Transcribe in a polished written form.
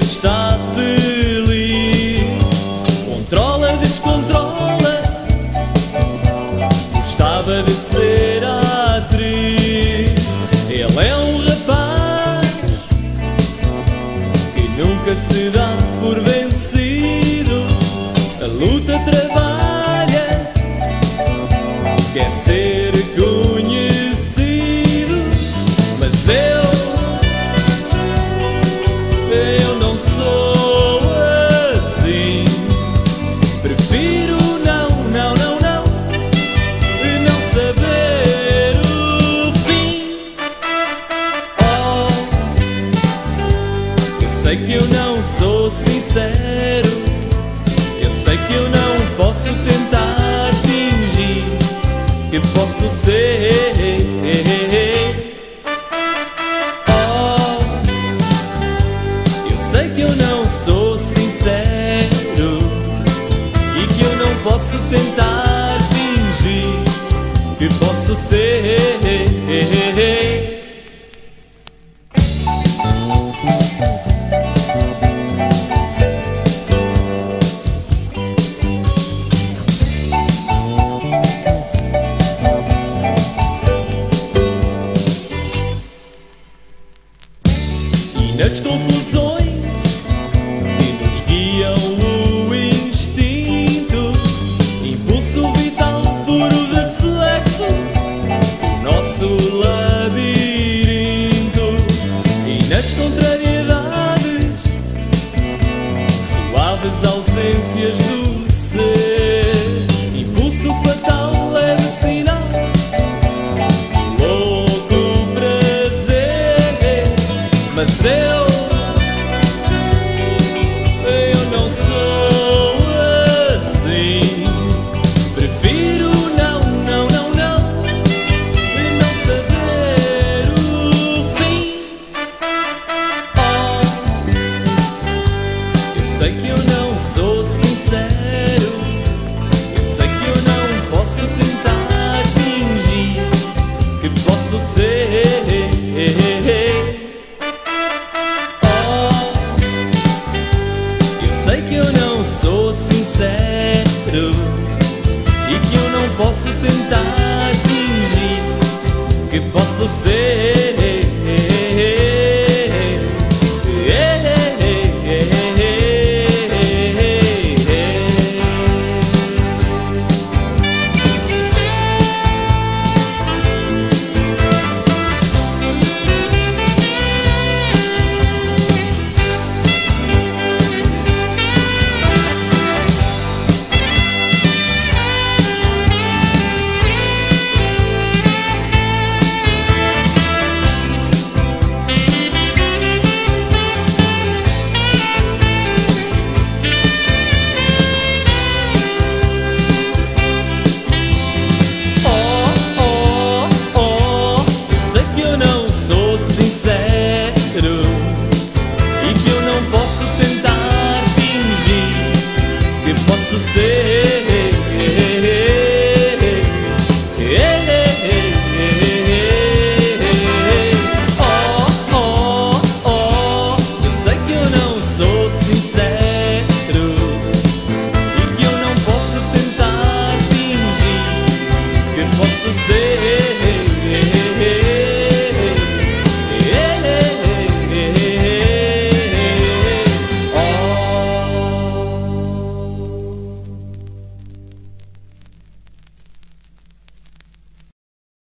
Está feliz, controla, descontrola. Gostava de ser atriz. Ele é um rapaz que nunca se dá por vencido. A luta trabalha, quer ser conhecido. Mas eu não sou assim. Prefiro não e não saber o fim. Oh, eu sei que eu não sou sincero. Eu sei que eu não posso tentar fingir que posso ser. Posso tentar fingir que posso ser. E nas confusões que nos guiam contrariedades, suaves ausências do ser, impulso fatal, leve sinal, louco prazer. Mas eu não sou assim. Prefiro não e não saber o fim. Eu sei que eu não sou sincero. Eu sei que eu não posso tentar fingir que posso ser. Oh, eu sei que eu não sou sincero e que eu não posso tentar fingir que posso ser.